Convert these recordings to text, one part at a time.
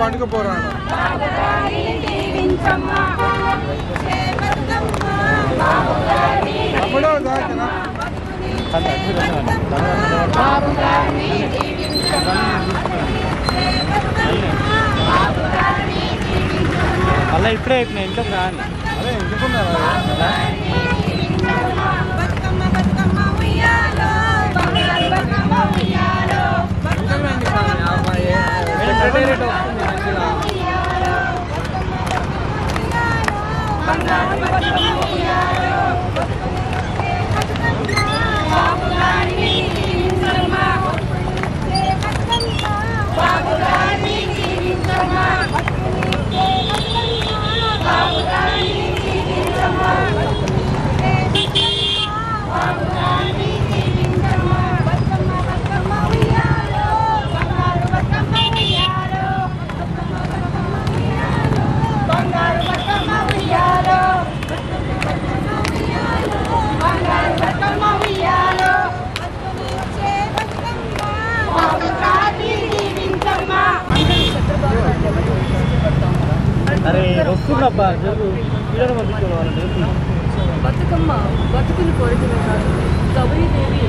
పండుగ పోరాడు అలా ఇప్పుడే నేను ఇంట్లో రాను అదే ఎందుకున్నారా అరే వస్తుందబ్బా వీళ్ళని పంపించేవాళ్ళంటే బతుకమ్మ బతుకుని కోరుకునే కాదు గౌరీదేవి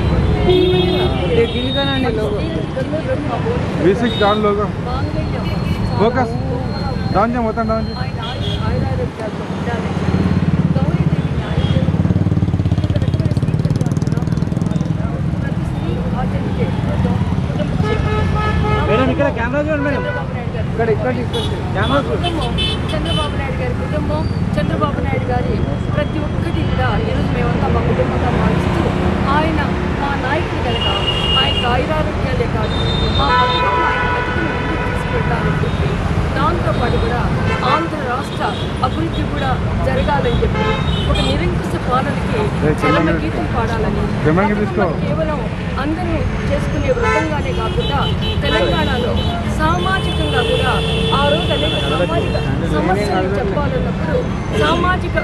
మేడం ఇక్కడ కెమెరా చూడండి మేడం చంద్రబాబు నాయుడు గారి కుటుంబం చంద్రబాబు నాయుడు గారి ప్రతి ఒక్కటి కూడా ఈరోజు మేమంతా మా కుటుంబంగా భావిస్తూ ఆయన మా నాయకుడు కనుక ఆయనకు ఆయురారోగ్యాలే కాదు మా కుటుంబం ఆయన బతుకుని ముందుకు తీసుకెళ్తానని చెప్పి దాంతోపాటు కూడా ఆంధ్ర రాష్ట్ర అభివృద్ధి కూడా జరగాలని చెప్పి ఒక నిరంకుశ పాలనకి చలన గీతం పాడాలని కేవలం అందరూ చేసుకునే వ్రతంగానే కాకుండా తెలంగాణలో సామాజికంగా కూడా ఆ రోజు అనేక సామాజిక సమస్యలు చెప్పాలన్నప్పుడు సామాజిక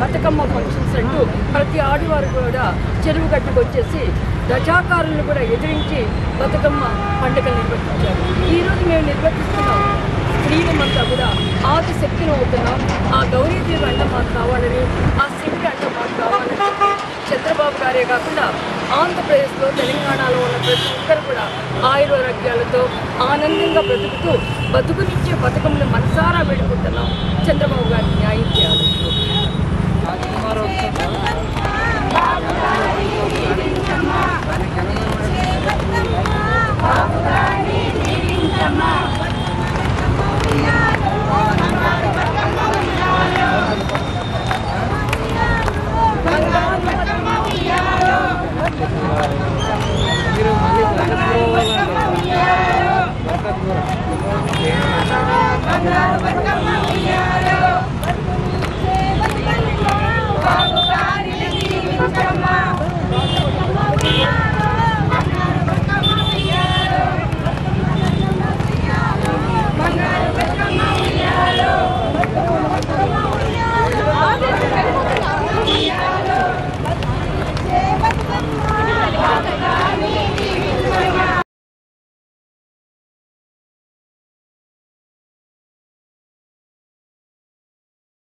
బతుకమ్మ ఫంక్షన్స్ అంటూ ప్రతి ఆడవారు కూడా చెరువు గట్టుకు వచ్చేసి రజాకారులను కూడా ఎదిరించి బతుకమ్మ పండుగను నిర్వర్తించారు. ఈరోజు మేము నిర్వర్తిస్తున్నాం స్త్రీలమంతా కూడా ఆదిశక్తిని అవుతున్నాం. ఆ గౌరీదేవి అంట మాకు కావాలని ఆ శక్తి అంట మాకు కావాలని చంద్రబాబు గారే కాకుండా ఆంధ్రప్రదేశ్లో తెలంగాణలో ఉన్న ప్రతి ఒక్కరు కూడా ఆయురారోగ్యాలతో ఆనందంగా బ్రతుకుతూ బతుకునిచ్చే బతుకమ్మను మనసారా వేడుకుంటున్నాం. చంద్రబాబు గారిని న్యాయం చేయాలి.